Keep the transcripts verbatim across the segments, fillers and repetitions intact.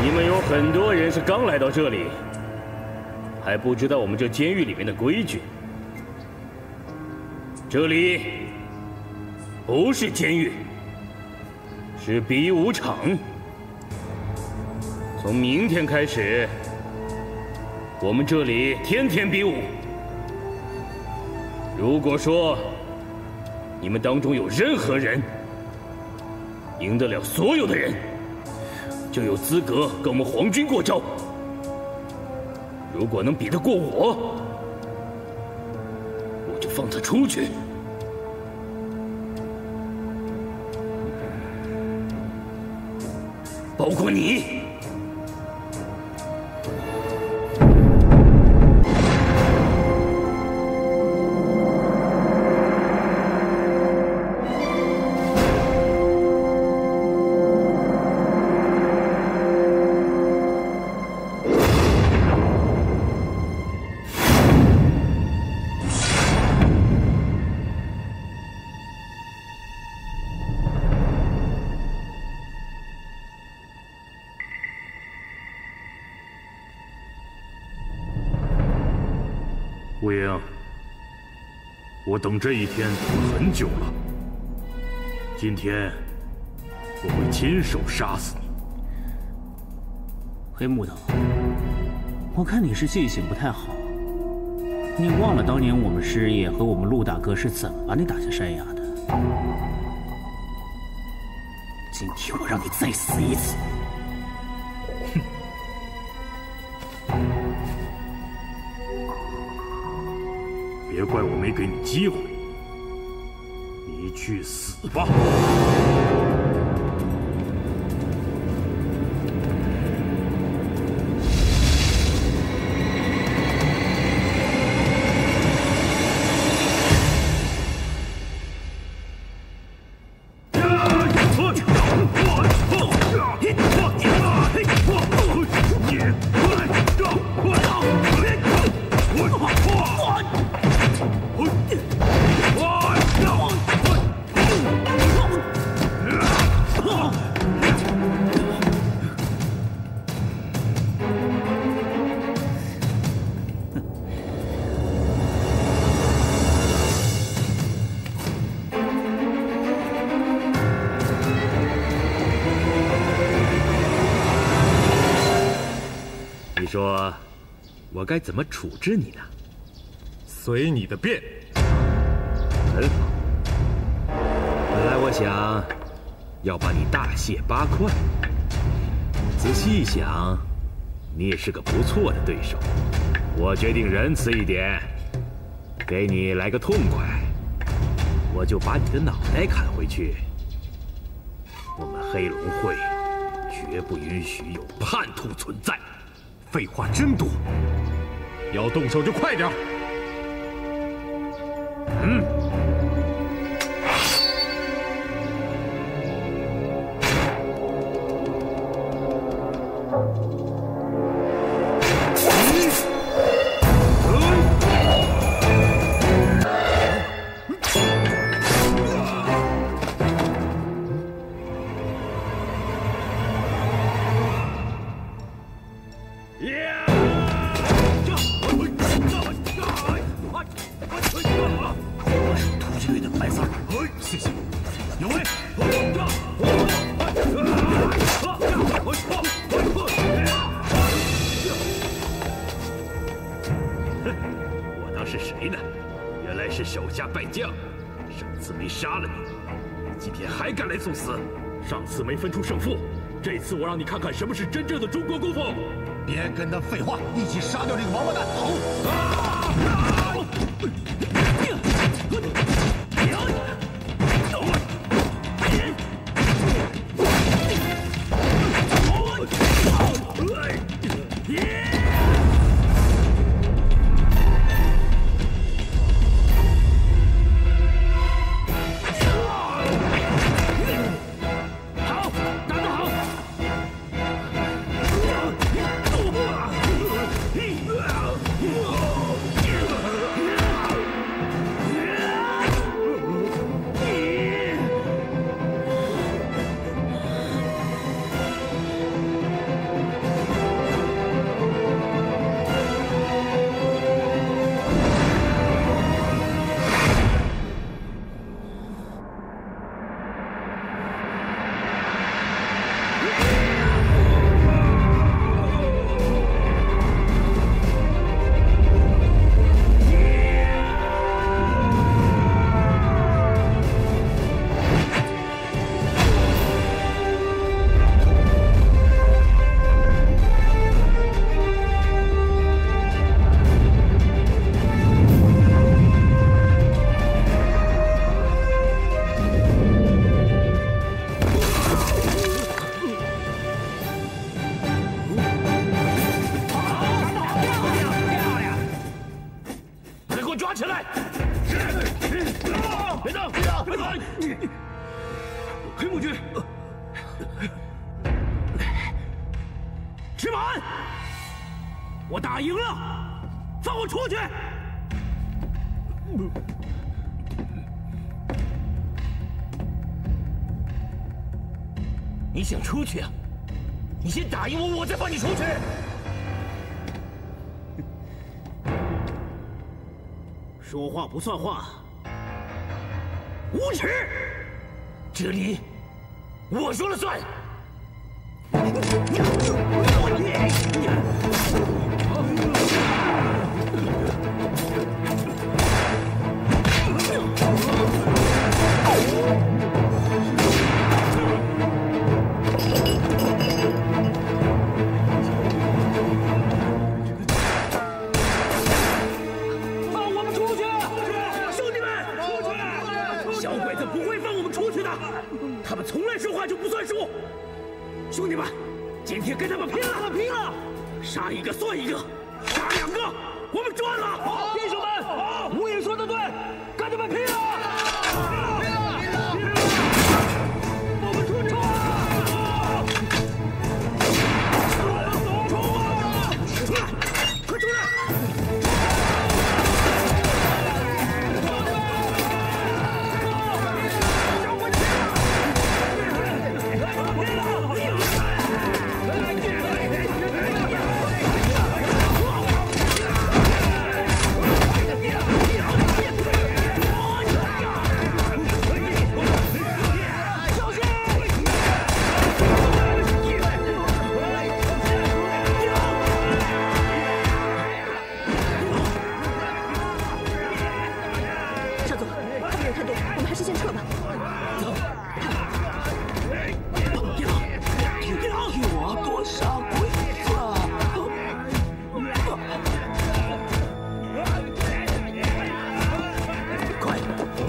你们有很多人是刚来到这里，还不知道我们这监狱里面的规矩。这里不是监狱，是比武场。从明天开始，我们这里天天比武。如果说你们当中有任何人赢得了所有的人， 就有资格跟我们皇军过招。如果能比得过我，我就放他出去。包括你。 武英，我等这一天等了很久了。今天我会亲手杀死你。黑木头，我看你是记性不太好，你忘了当年我们师爷和我们陆大哥是怎么把你打下山崖的？今天我让你再死一次！ 别怪我没给你机会，你去死吧！ 你说，我该怎么处置你呢？随你的便。很好。本来我想要把你大卸八块，仔细一想，你也是个不错的对手。我决定仁慈一点，给你来个痛快。我就把你的脑袋砍回去。我们黑龙会绝不允许有叛徒存在。废话真多，要动手就快点。嗯。 没分出胜负，这次我让你看看什么是真正的中国功夫！别跟他废话，一起杀掉这个王八蛋！好！去啊！你先打赢我，我再放你出去。说话不算话，无耻！这里我说了算。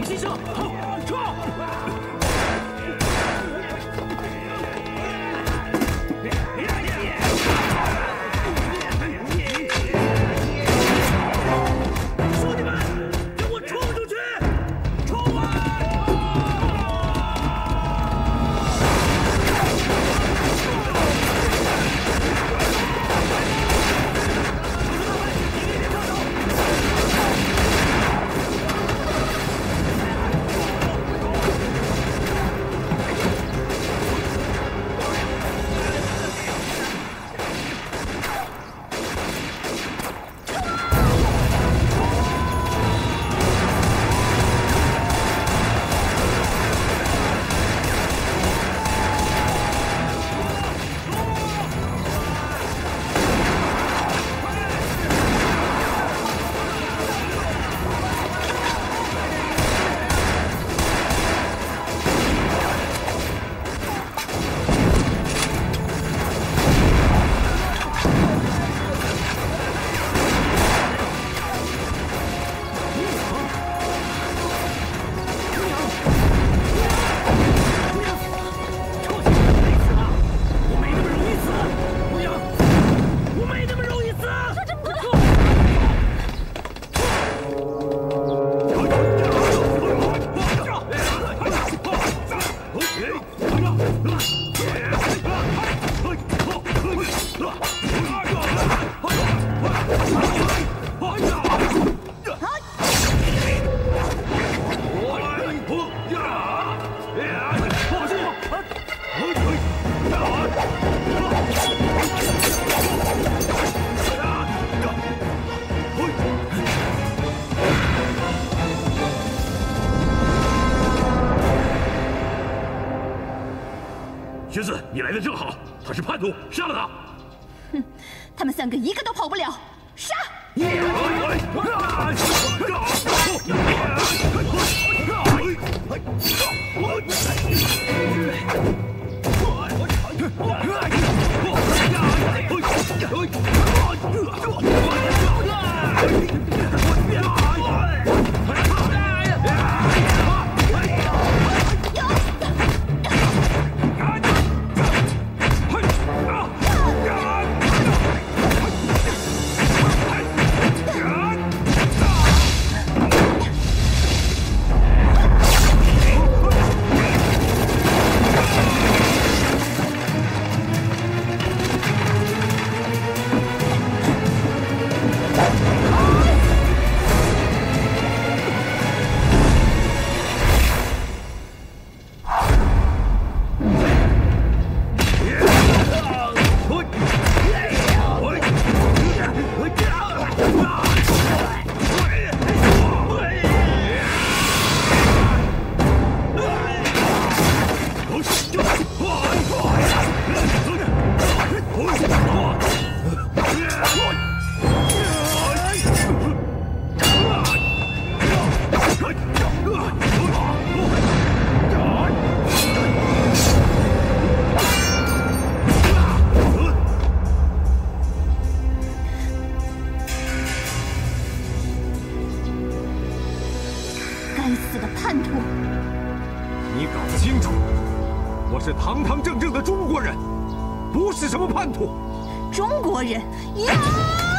先生。瘸子，你来的正好，他是叛徒，杀了他！哼，他们三个一个都跑不了，杀！中国人呀！